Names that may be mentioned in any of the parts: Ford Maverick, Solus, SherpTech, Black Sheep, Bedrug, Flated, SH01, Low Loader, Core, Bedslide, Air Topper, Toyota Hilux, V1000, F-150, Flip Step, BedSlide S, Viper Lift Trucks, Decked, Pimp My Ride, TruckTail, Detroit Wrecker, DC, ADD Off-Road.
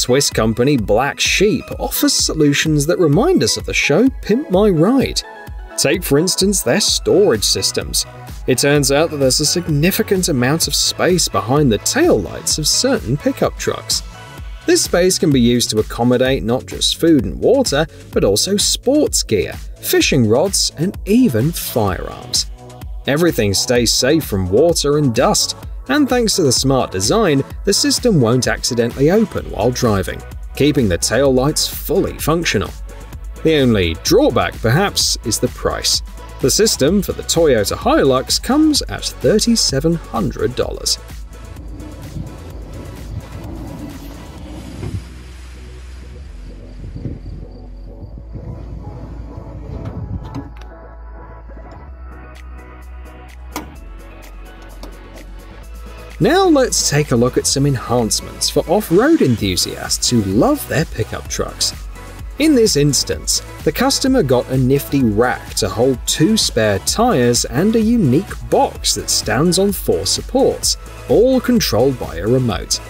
Swiss company Black Sheep offers solutions that remind us of the show Pimp My Ride. Take, for instance, their storage systems. It turns out that there's a significant amount of space behind the taillights of certain pickup trucks. This space can be used to accommodate not just food and water, but also sports gear, fishing rods, and even firearms. Everything stays safe from water and dust, and thanks to the smart design, the system won't accidentally open while driving, keeping the taillights fully functional. The only drawback, perhaps, is the price. The system for the Toyota Hilux comes at $3,700. Now let's take a look at some enhancements for off-road enthusiasts who love their pickup trucks. In this instance, the customer got a nifty rack to hold two spare tires and a unique box that stands on four supports, all controlled by a remote.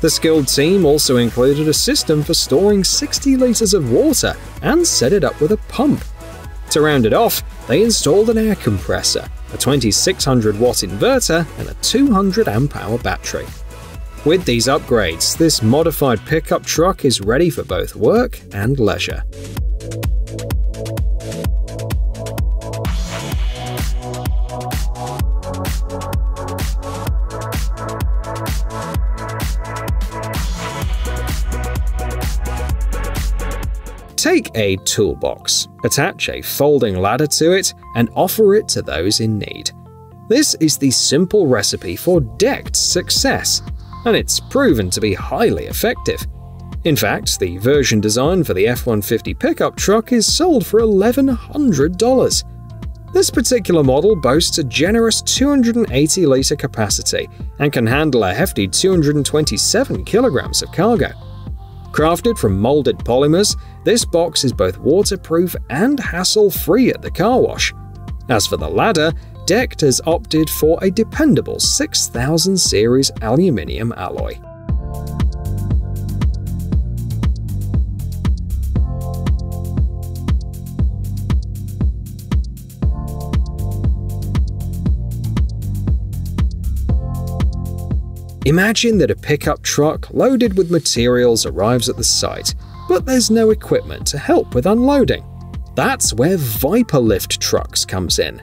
The skilled team also included a system for storing 60 liters of water and set it up with a pump. To round it off, they installed an air compressor, a 2600-watt inverter, and a 200-amp-hour battery. With these upgrades, this modified pickup truck is ready for both work and leisure. Take a toolbox, attach a folding ladder to it, and offer it to those in need. This is the simple recipe for Decked's success, and it's proven to be highly effective. In fact, the version design for the F-150 pickup truck is sold for $1,100. This particular model boasts a generous 280-liter capacity and can handle a hefty 227 kilograms of cargo. Crafted from molded polymers, this box is both waterproof and hassle-free at the car wash. As for the ladder, Decked has opted for a dependable 6000 series aluminium alloy. Imagine that a pickup truck loaded with materials arrives at the site, but there's no equipment to help with unloading. That's where Viper Lift Trucks comes in.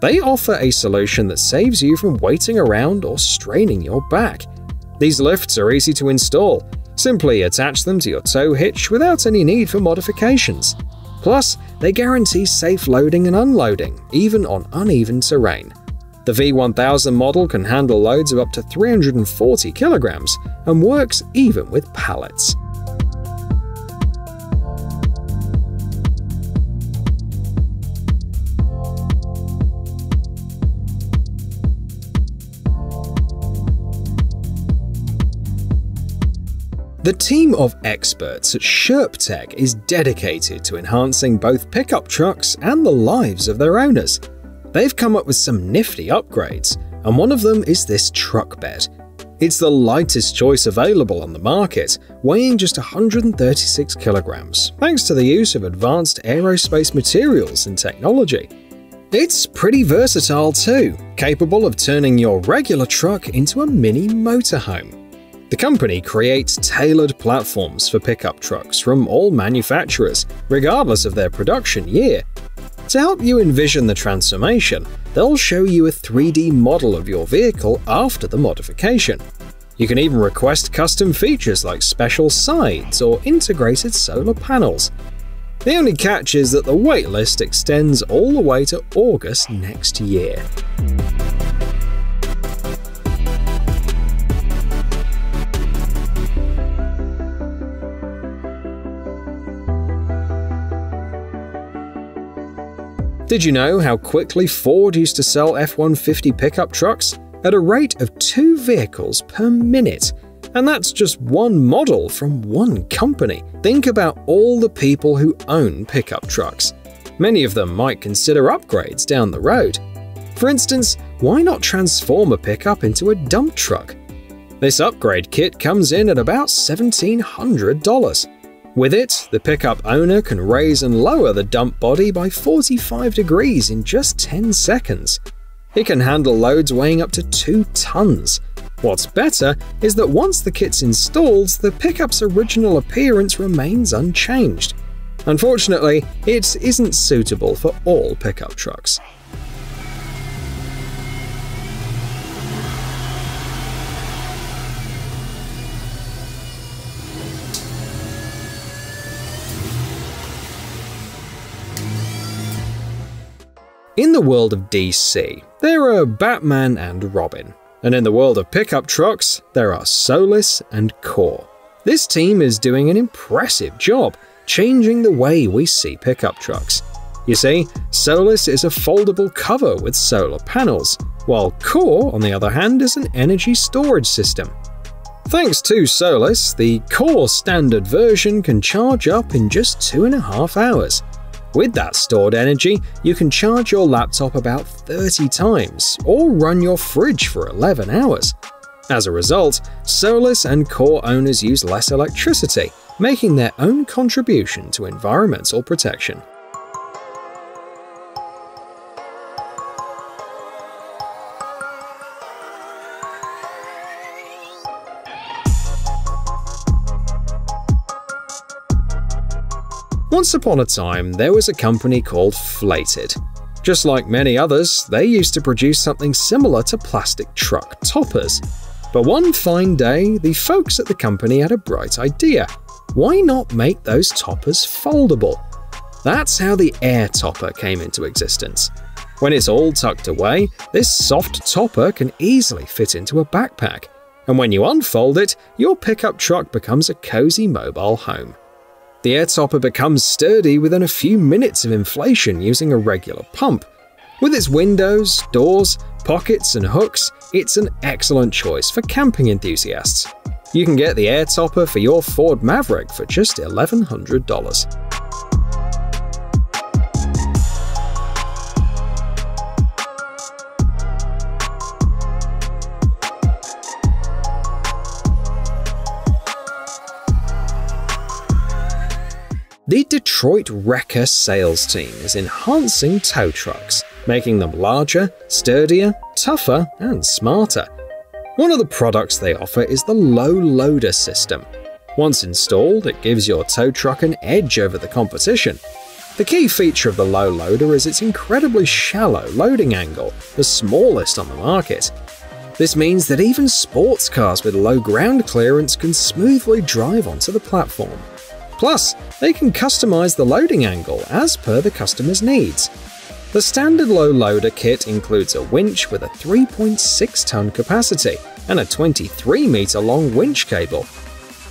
They offer a solution that saves you from waiting around or straining your back. These lifts are easy to install. Simply attach them to your tow hitch without any need for modifications. Plus, they guarantee safe loading and unloading, even on uneven terrain. The V1000 model can handle loads of up to 340 kilograms and works even with pallets. The team of experts at SherpTech is dedicated to enhancing both pickup trucks and the lives of their owners. They've come up with some nifty upgrades, and one of them is this truck bed. It's the lightest choice available on the market, weighing just 136 kilograms, thanks to the use of advanced aerospace materials and technology. It's pretty versatile too, capable of turning your regular truck into a mini motorhome. The company creates tailored platforms for pickup trucks from all manufacturers, regardless of their production year. To help you envision the transformation, they'll show you a 3D model of your vehicle after the modification. You can even request custom features like special sides or integrated solar panels. The only catch is that the waitlist extends all the way to August next year. Did you know how quickly Ford used to sell F-150 pickup trucks? At a rate of 2 vehicles per minute. And that's just one model from one company. Think about all the people who own pickup trucks. Many of them might consider upgrades down the road. For instance, why not transform a pickup into a dump truck? This upgrade kit comes in at about $1,700. With it, the pickup owner can raise and lower the dump body by 45 degrees in just 10 seconds. It can handle loads weighing up to 2 tons. What's better is that once the kit's installed, the pickup's original appearance remains unchanged. Unfortunately, it isn't suitable for all pickup trucks. In the world of DC, there are Batman and Robin, and in the world of pickup trucks, there are Solus and Core. This team is doing an impressive job, changing the way we see pickup trucks. You see, Solus is a foldable cover with solar panels, while Core, on the other hand, is an energy storage system. Thanks to Solus, the Core standard version can charge up in just 2.5 hours. With that stored energy, you can charge your laptop about 30 times or run your fridge for 11 hours. As a result, Solus and Core owners use less electricity, making their own contribution to environmental protection. Once upon a time, there was a company called Flated. Just like many others, they used to produce something similar to plastic truck toppers. But one fine day, the folks at the company had a bright idea. Why not make those toppers foldable? That's how the Air Topper came into existence. When it's all tucked away, this soft topper can easily fit into a backpack. And when you unfold it, your pickup truck becomes a cozy mobile home. The Air Topper becomes sturdy within a few minutes of inflation using a regular pump. With its windows, doors, pockets, and hooks, it's an excellent choice for camping enthusiasts. You can get the Air Topper for your Ford Maverick for just $1,100. The Detroit Wrecker sales team is enhancing tow trucks, making them larger, sturdier, tougher, and smarter. One of the products they offer is the Low Loader system. Once installed, it gives your tow truck an edge over the competition. The key feature of the Low Loader is its incredibly shallow loading angle, the smallest on the market. This means that even sports cars with low ground clearance can smoothly drive onto the platform. Plus, they can customize the loading angle as per the customer's needs. The standard Low Loader kit includes a winch with a 3.6-ton capacity and a 23-meter-long winch cable.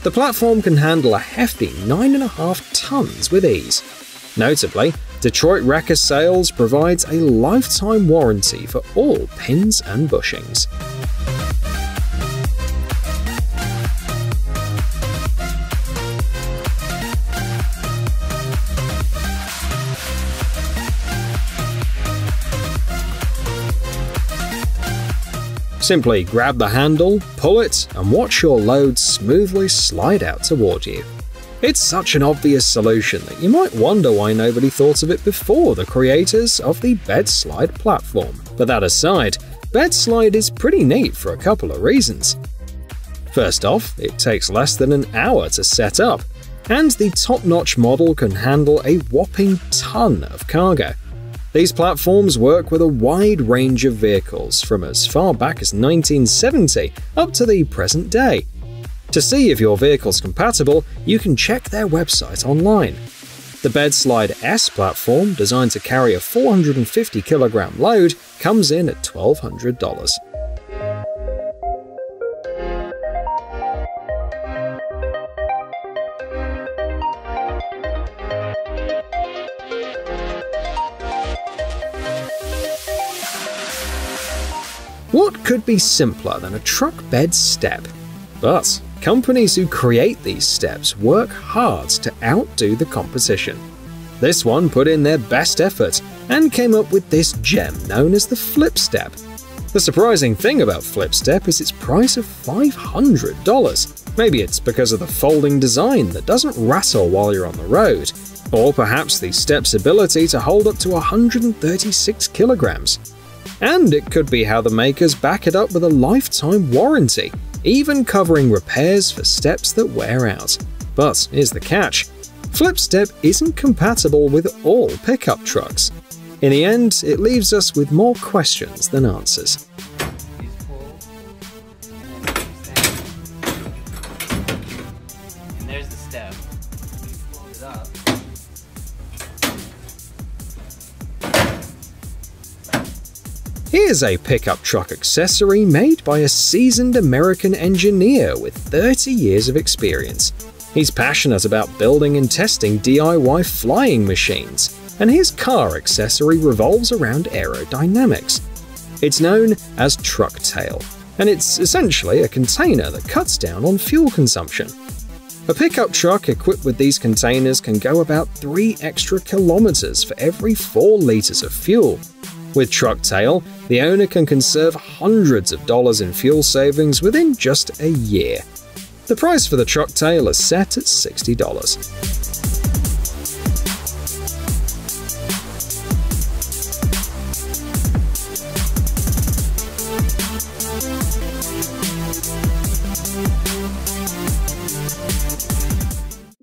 The platform can handle a hefty 9.5 tons with ease. Notably, Detroit Wrecker Sales provides a lifetime warranty for all pins and bushings. Simply grab the handle, pull it, and watch your load smoothly slide out toward you. It's such an obvious solution that you might wonder why nobody thought of it before, the creators of the Bedslide platform. But that aside, Bedslide is pretty neat for a couple of reasons. First off, it takes less than an hour to set up, and the top-notch model can handle a whopping ton of cargo. These platforms work with a wide range of vehicles from as far back as 1970 up to the present day. To see if your vehicle's compatible, you can check their website online. The BedSlide S platform, designed to carry a 450-kilogram load, comes in at $1,200. What could be simpler than a truck bed step? But companies who create these steps work hard to outdo the competition. This one put in their best effort and came up with this gem known as the Flip Step. The surprising thing about Flip Step is its price of $500. Maybe it's because of the folding design that doesn't rattle while you're on the road. Or perhaps the step's ability to hold up to 136 kilograms. And it could be how the makers back it up with a lifetime warranty, even covering repairs for steps that wear out. But here's the catch. Flip Step isn't compatible with all pickup trucks. In the end, it leaves us with more questions than answers. And there's the step. Pull it up. Here's a pickup truck accessory made by a seasoned American engineer with 30 years of experience. He's passionate about building and testing DIY flying machines, and his car accessory revolves around aerodynamics. It's known as TruckTail, and it's essentially a container that cuts down on fuel consumption. A pickup truck equipped with these containers can go about 3 extra kilometers for every 4 liters of fuel. With TruckTail, the owner can conserve hundreds of dollars in fuel savings within just a year. The price for the TruckTail is set at $60.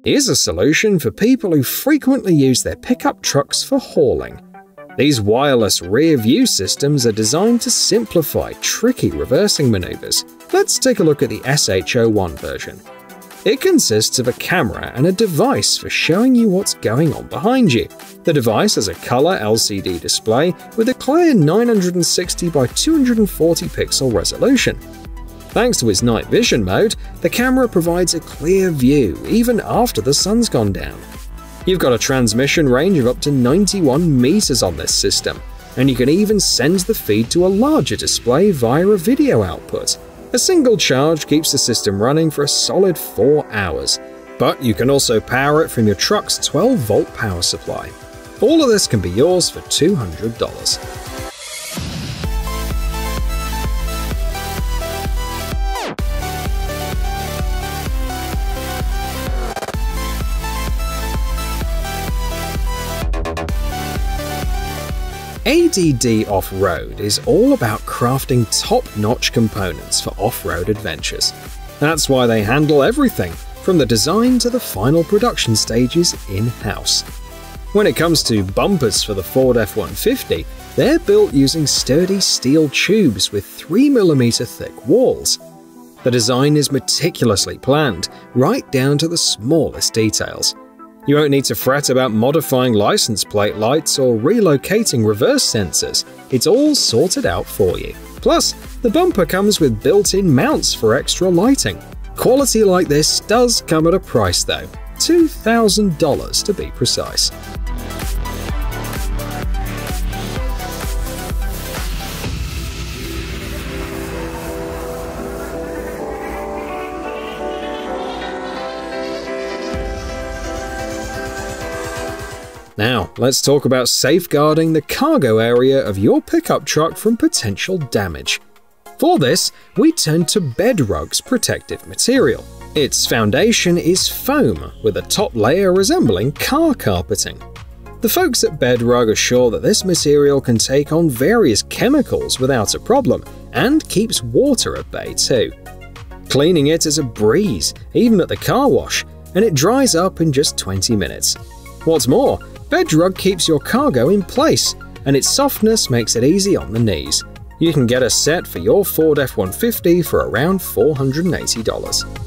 Here's a solution for people who frequently use their pickup trucks for hauling. These wireless rear-view systems are designed to simplify tricky reversing maneuvers. Let's take a look at the SH01 version. It consists of a camera and a device for showing you what's going on behind you. The device has a color LCD display with a clear 960 by 240 pixel resolution. Thanks to its night vision mode, the camera provides a clear view even after the sun's gone down. You've got a transmission range of up to 91 meters on this system, and you can even send the feed to a larger display via a video output. A single charge keeps the system running for a solid 4 hours, but you can also power it from your truck's 12-volt power supply. All of this can be yours for $200. ADD Off-Road is all about crafting top-notch components for off-road adventures. That's why they handle everything, from the design to the final production stages in-house. When it comes to bumpers for the Ford F-150, they're built using sturdy steel tubes with 3mm thick walls. The design is meticulously planned, right down to the smallest details. You won't need to fret about modifying license plate lights or relocating reverse sensors. It's all sorted out for you. Plus, the bumper comes with built-in mounts for extra lighting. Quality like this does come at a price though, $2,000 to be precise. Now, let's talk about safeguarding the cargo area of your pickup truck from potential damage. For this, we turn to Bedrug's protective material. Its foundation is foam, with a top layer resembling car carpeting. The folks at Bedrug are sure that this material can take on various chemicals without a problem, and keeps water at bay too. Cleaning it is a breeze, even at the car wash, and it dries up in just 20 minutes. What's more, Bedrug keeps your cargo in place, and its softness makes it easy on the knees. You can get a set for your Ford F-150 for around $480.